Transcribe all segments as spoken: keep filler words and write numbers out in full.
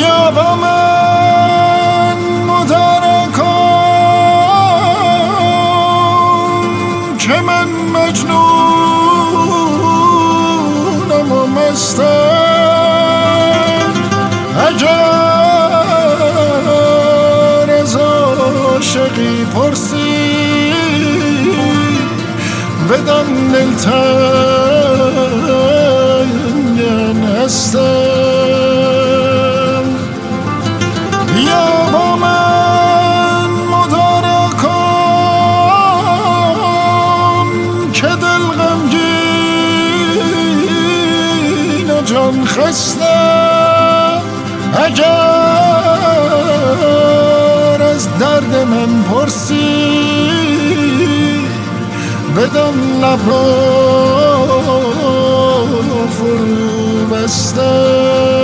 یا با من مترکن که من مجنونم و مستم، اگر از عاشقی پرسی بدم دلتنگم هستم. یا با من مترکن که دل غمگین و جان خستم، اگر از درد من پرسی بدم لبها فرو بستم.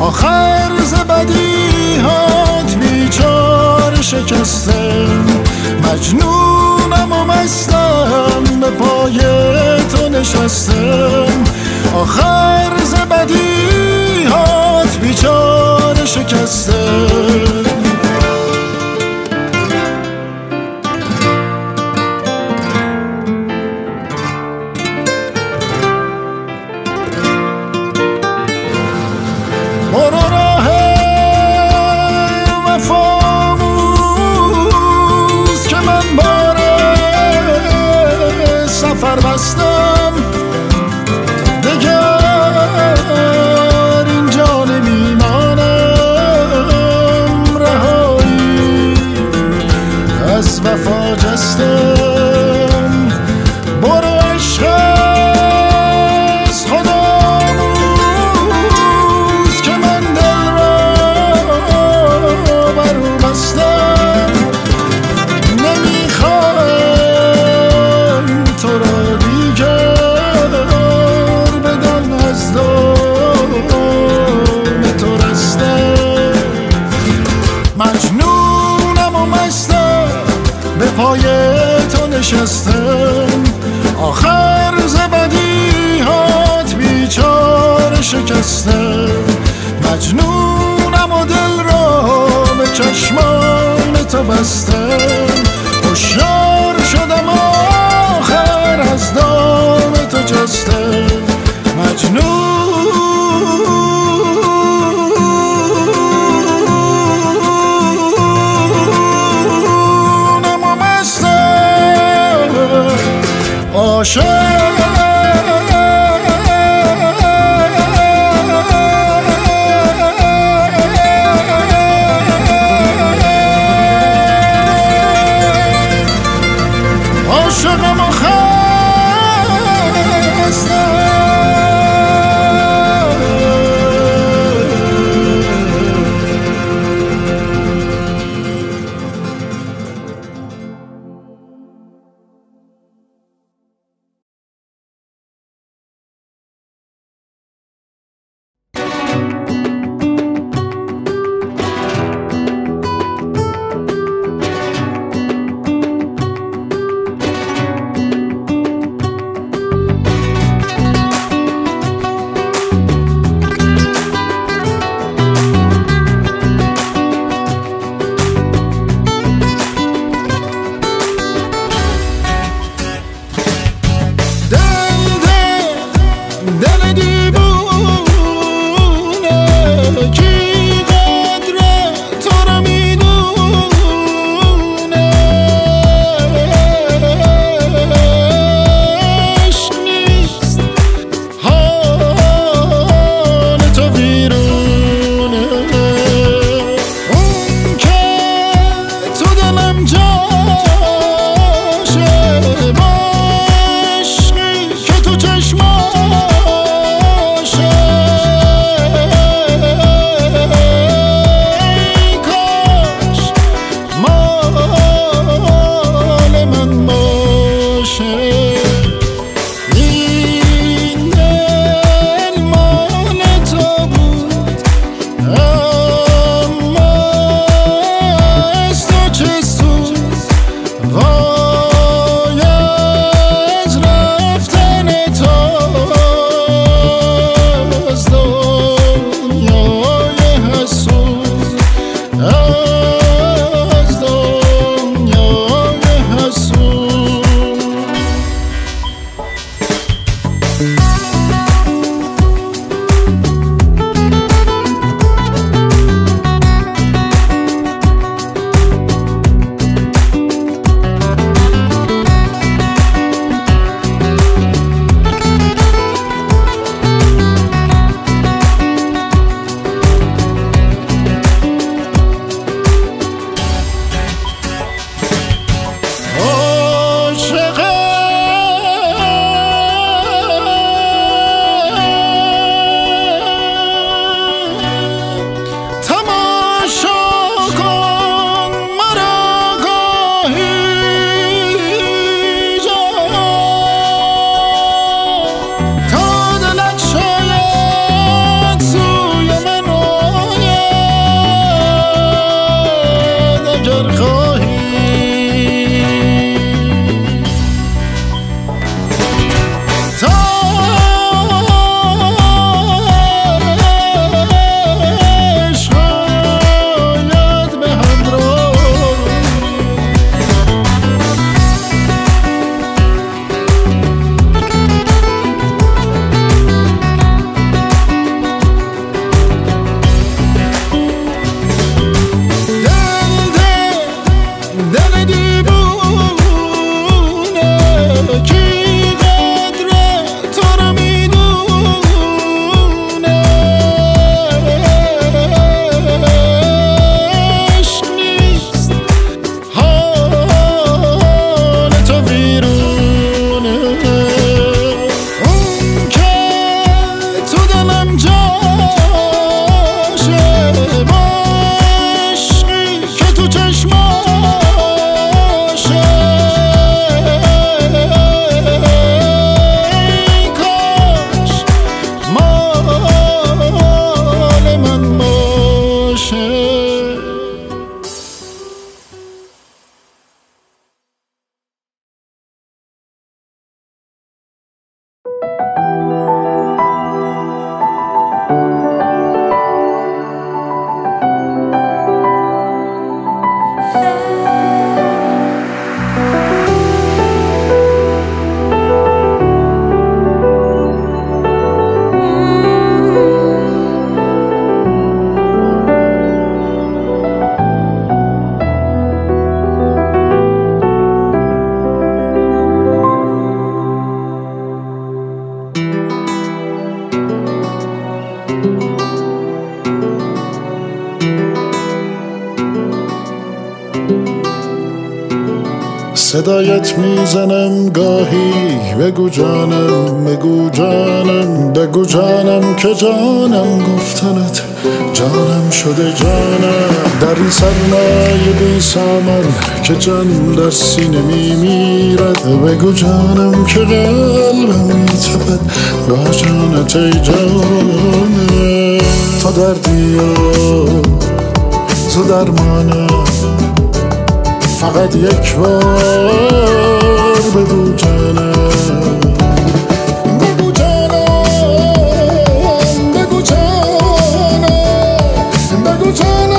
آخر ز بدیهات بیچاره شکستم، مجنونم و مستم به پای تو نشستم. آخر ز بدیهات بیچاره شکستم. آخر ز بدیهات بیچاره شکستم، مجنونم و دل را به چشمان تو بستم. هوشیار شدم آخر از دام تو جستم، مجنون اگر خواهی تا عشقانت به هم را دل دیوونه که صدایت میزنم گاهی، بگو جانم، بگو جانم، بگو جانم که جانم گفتنت جانم شده جانم. در این سرمایه بی سامان که جان در سینه میمیرد، بگو جانم که قلبم میتپد با جانت ای جانم. تو دردی و تو درمانم، فقط یک بار بگو جانم، بگو جانم، بگو جانم، بگو جانم، بگو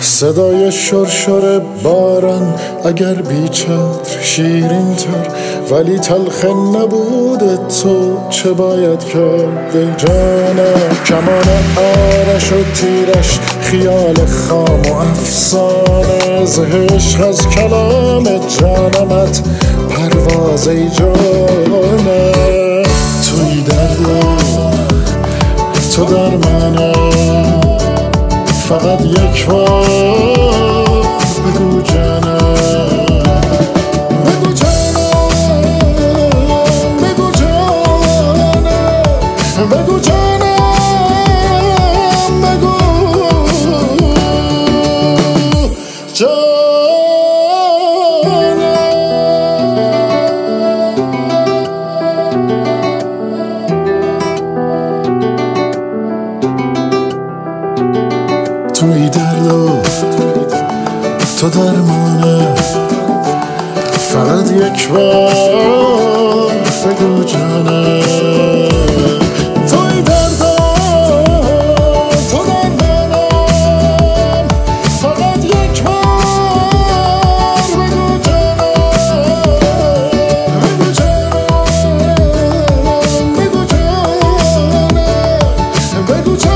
صدای شرشر باران اگر بی چتر شیرین تر، ولی تلخ نبود تو چه باید کرد ای جانم. کمان آرش و تیرش خیال خام و افسانه، ز عشق از کلام جانمت پرواز ای جانم. توی دردم تو در منم، فقط یک بار بگو جانم، بگو جانم، بگو جانم، بگو جانم، بگو جانم. توی درد و تو درمانم، فقط یک بار بگو جانم. توی درد و تو درمانم، فقط یک بار بگو جانم، بگو جانم، بگو جانم، بگو جانم.